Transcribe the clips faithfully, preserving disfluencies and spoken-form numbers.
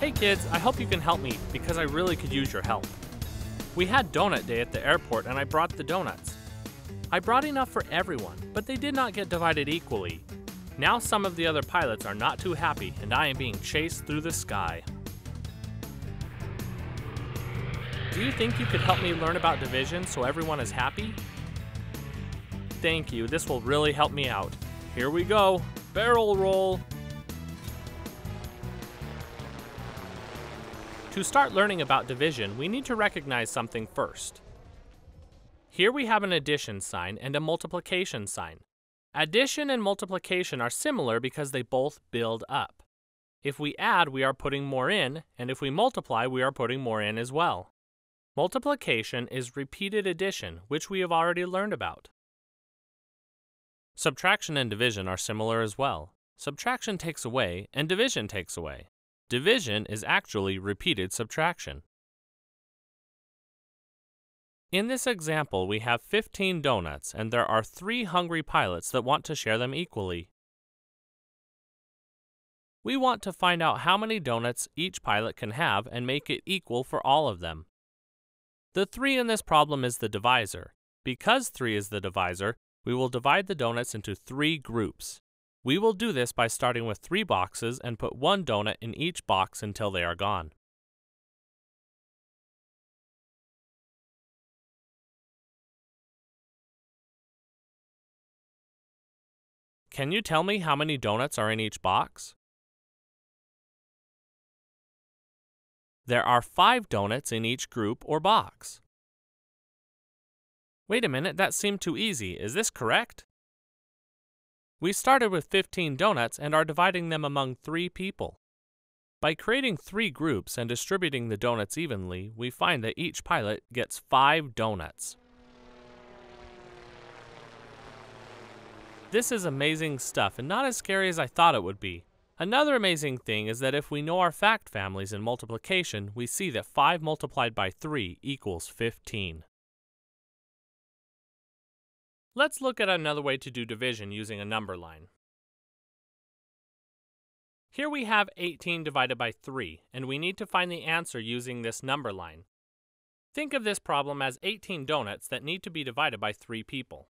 Hey kids, I hope you can help me because I really could use your help. We had donut day at the airport and I brought the donuts. I brought enough for everyone, but they did not get divided equally. Now some of the other pilots are not too happy and I am being chased through the sky. Do you think you could help me learn about division so everyone is happy? Thank you, this will really help me out. Here we go, barrel roll. To start learning about division, we need to recognize something first. Here we have an addition sign and a multiplication sign. Addition and multiplication are similar because they both build up. If we add, we are putting more in, and if we multiply, we are putting more in as well. Multiplication is repeated addition, which we have already learned about. Subtraction and division are similar as well. Subtraction takes away, and division takes away. Division is actually repeated subtraction. In this example, we have fifteen donuts, and there are three hungry pilots that want to share them equally. We want to find out how many donuts each pilot can have and make it equal for all of them. The three in this problem is the divisor. Because three is the divisor, we will divide the donuts into three groups. We will do this by starting with three boxes and put one donut in each box until they are gone. Can you tell me how many donuts are in each box? There are five donuts in each group or box. Wait a minute, that seemed too easy. Is this correct? We started with fifteen donuts and are dividing them among three people. By creating three groups and distributing the donuts evenly, we find that each pilot gets five donuts. This is amazing stuff and not as scary as I thought it would be. Another amazing thing is that if we know our fact families in multiplication, we see that five multiplied by three equals fifteen. Let's look at another way to do division using a number line. Here we have eighteen divided by three, and we need to find the answer using this number line. Think of this problem as eighteen donuts that need to be divided by three people.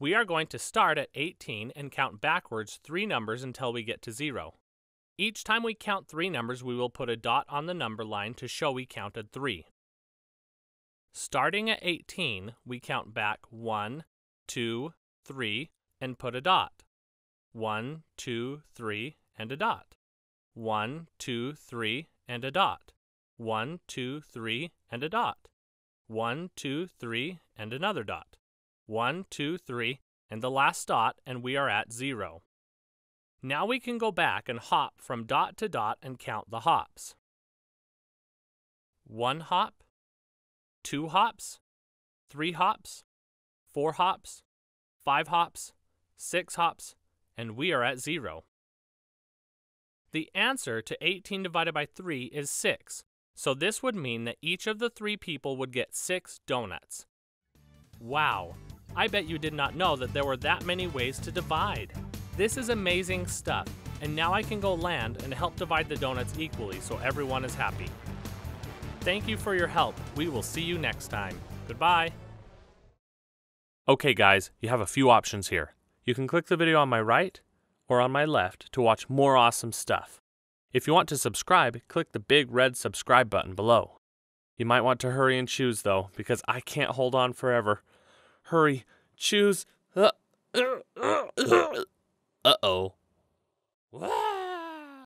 We are going to start at eighteen and count backwards three numbers until we get to zero. Each time we count three numbers, we will put a dot on the number line to show we counted three. Starting at eighteen, we count back one, two, three, and put a dot. one, two, three, and a dot. one, two, three, and a dot. one, two, three, and a dot. one, two, three, and another dot. one, two, three, and the last dot, and we are at zero. Now we can go back and hop from dot to dot and count the hops. One hop, two hops, three hops, four hops, five hops, six hops, and we are at zero. The answer to eighteen divided by three is six, so this would mean that each of the three people would get six donuts. Wow, I bet you did not know that there were that many ways to divide. This is amazing stuff, and now I can go land and help divide the donuts equally so everyone is happy. Thank you for your help. We will see you next time. Goodbye. Okay guys, you have a few options here. You can click the video on my right or on my left to watch more awesome stuff. If you want to subscribe, click the big red subscribe button below. You might want to hurry and choose though, because I can't hold on forever. Hurry, choose. Uh-oh.